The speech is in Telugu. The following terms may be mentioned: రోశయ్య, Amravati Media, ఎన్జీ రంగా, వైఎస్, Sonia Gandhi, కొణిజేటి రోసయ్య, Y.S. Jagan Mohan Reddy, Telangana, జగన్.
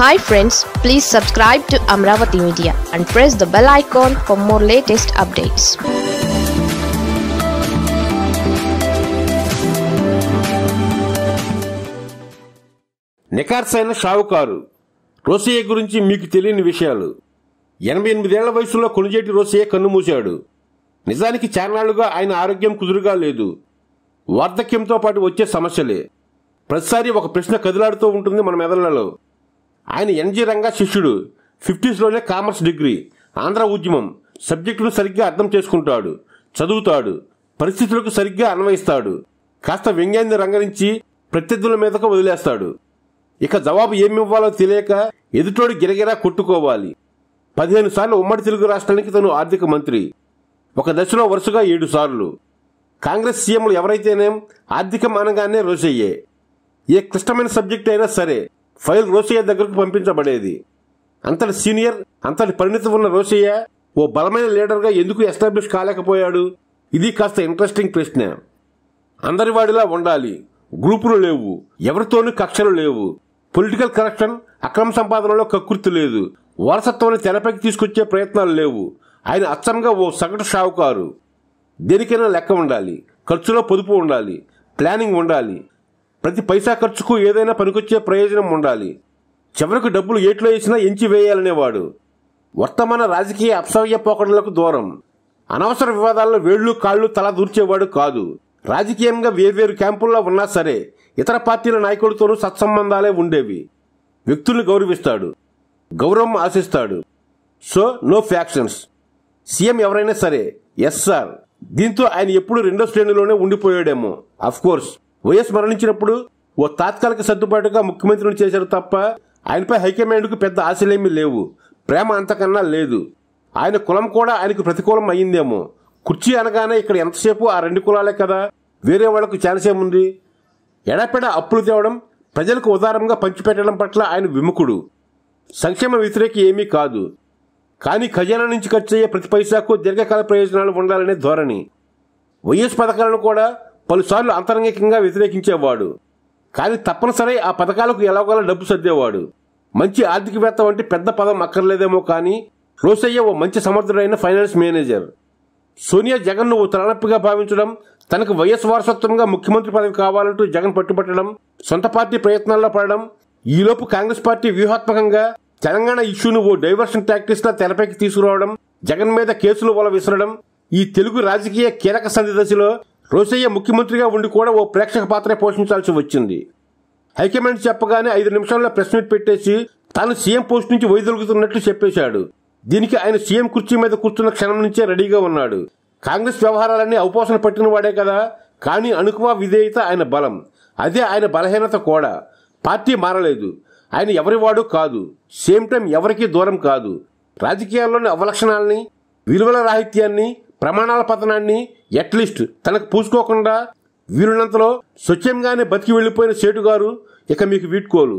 Hi friends, please subscribe to Amravati Media and press the bell icon for more latest updates. నికర్సైన షావుకారు రోసయ్య గురించి మీకు తెలియని విషయాలు 88 ఏళ్ల వయసులో కొణిజేటి రోసయ్య కన్నుమూశాడు. నిజానికి చార్నాలుగా ఆయన ఆరోగ్యం కుదురుగా లేదు. వార్ధక్యంతో పాటు వచ్చే సమస్యలే. ప్రతిసారి ఒక ప్రశ్న కదిలాడుతూ ఉంటుంది మన మెదళ్ళలో. ఆయన ఎన్జీ రంగా శిష్యుడు. 50s లోనే కామర్స్ డిగ్రీ, ఆంధ్ర ఉద్యమం, సబ్జెక్టును సరిగ్గా అర్థం చేసుకుంటాడు, చదువుతాడు, పరిస్థితులకు సరిగ్గా అన్వయిస్తాడు, కాస్త వ్యంగ్యాన్ని రంగరించి ప్రత్యర్థుల మీదకు వదిలేస్తాడు. ఇక జవాబు ఏమివ్వాలో తెలియక ఎదుటోడు గిరగిరా కొట్టుకోవాలి. 15 సార్లు ఉమ్మడి తెలుగు రాష్ట్రానికి తను ఆర్థిక మంత్రి, ఒక దశలో వరుసగా 7 సార్లు. కాంగ్రెస్ సీఎంలు ఎవరైతేనేం ఆర్థికం అనగానే రోసయ్యే. ఏ క్లిష్టమైన సబ్జెక్ట్ అయినా సరే ఫైల్ రోసయ్య దగ్గరకు పంపించబడేది. అంతటి సీనియర్, అంతటి పరిణితి ఉన్న రోసయ్య ఓ బలమైన లీడర్గా ఎందుకు ఎస్టాబ్లిష్ కాలేకపోయాడు? ఇది కాస్త ఇంట్రెస్టింగ్ ప్రశ్న. అందరివాడిలా ఉండాలి, గ్రూపులు లేవు, ఎవరితోనూ కక్షలు లేవు, పొలిటికల్ కరెక్షన్, అక్రమ సంపాదనలో కక్కుర్తి లేదు, వారసత్వాన్ని తెరపైకి తీసుకొచ్చే ప్రయత్నాలు లేవు. ఆయన అచ్చంగా ఓ సగటు షావుకారు. దేనికైనా లెక్క ఉండాలి, ఖర్చులో పొదుపు ఉండాలి, ప్లానింగ్ ఉండాలి, ప్రతి పైసా ఖర్చుకు ఏదైనా పనికొచ్చే ప్రయోజనం ఉండాలి, చివరికి డబ్బులు ఏట్లో వేసినా ఎంచి వేయాలనేవాడు. వర్తమాన రాజకీయ అప్సవ్య పోకడలకు దూరం, అనవసర వివాదాల్లో వేళ్లు కాళ్లు తలా దూర్చేవాడు కాదు. రాజకీయంగా వేర్వేరు క్యాంపుల్లో ఉన్నా సరే ఇతర పార్టీల నాయకులతోనూ సత్సంబంధాలే ఉండేవి. వ్యక్తుల్ని గౌరవిస్తాడు, గౌరవం ఆశిస్తాడు. So no factions. సీఎం ఎవరైనా సరే ఎస్ సార్. దీంతో ఆయన ఎప్పుడు 2వ శ్రేణిలోనే ఉండిపోయాడేమో. అఫ్కోర్స్ వైఎస్ మరణించినప్పుడు ఓ తాత్కాలిక సర్దుబాటుగా ముఖ్యమంత్రిని చేశారు తప్ప ఆయనపై హైకమాండ్కు పెద్ద ఆశలేమీ లేవు, ప్రేమ అంతకన్నా లేదు. ఆయన కులం కూడా ఆయనకు ప్రతికూలం అయ్యిందేమో. కుర్చీ అనగానే ఇక్కడ ఎంతసేపు ఆ 2 కులాలే కదా, వేరే వాళ్లకు ఛాన్స్ ఏముంది? ఎడాపెడ అప్పులు తేవడం, ప్రజలకు ఉదారంగా పంచిపెట్టడం పట్ల ఆయన విముఖుడు. సంక్షేమ వ్యతిరేకి ఏమీ కాదు, కానీ ఖజానా నుంచి ఖర్చు అయ్యే ప్రతి పైసాకు దీర్ఘకాల ప్రయోజనాలు ఉండాలనే ధోరణి. వైఎస్ పథకాలను కూడా పలుసార్లు అంతరంగికంగా వ్యతిరేకించేవాడు, కానీ తప్పనిసరి ఆ పథకాలకు ఎలాగోలా డబ్బు సర్దేవాడు. మంచి ఆర్థికవేత్త వంటి పెద్ద పదం అక్కర్లేదేమో, కానీ రోసయ్య ఓ మంచి సమర్థుడైన ఫైనాన్స్ మేనేజర్. సోనియా జగన్ను ఓ తలనొప్పిగా భావించడం, తనకు వైఎస్ వారసత్వంగా ముఖ్యమంత్రి పదవి కావాలంటూ జగన్ పట్టుబట్టడం, సొంత పార్టీ ప్రయత్నాల్లో పడడం, ఈలోపు కాంగ్రెస్ పార్టీ వ్యూహాత్మకంగా తెలంగాణ ఇష్యూను ఓ డైవర్షన్ టాక్టిక్స్లా తెరపైకి తీసుకురావడం, జగన్ మీద కేసులు వల విసరడం, ఈ తెలుగు రాజకీయ కీలక సంధి దశలో రోసయ్య ముఖ్యమంత్రిగా ఉండి కూడా ఓ ప్రేక్షక పాత్ర పోషించాల్సి వచ్చింది. హైకమాండ్ చెప్పగానే 5 నిమిషాల్లో ప్రెస్ మీట్ పెట్టేసి తాను సీఎం పోస్ట్ నుంచి వైదొలుగుతున్నట్లు చెప్పేశాడు. దీనికి ఆయన సీఎం కుర్చీ మీద కూర్చున్న క్షణం నుంచే రెడీగా ఉన్నాడు. కాంగ్రెస్ వ్యవహారాలన్నీ అవపోసన పట్టిన వాడే కదా, కానీ అణుకువ విధేయత ఆయన బలం, అదే ఆయన బలహీనత కూడా. పార్టీ మారలేదు, ఆయన ఎవరివాడు కాదు, సేమ్ టైం ఎవరికీ దూరం కాదు. రాజకీయాల్లోని అవలక్షణాలని, విలువల రాహిత్యాన్ని, ప్రమాణాల పతనాన్ని అట్లీస్ట్ తనకు పూసుకోకుండా వీరునంతలో స్వచ్ఛంగానే బతికి వెళ్లిపోయిన సేటుగారు ఇక మీకు వీడ్కోలు.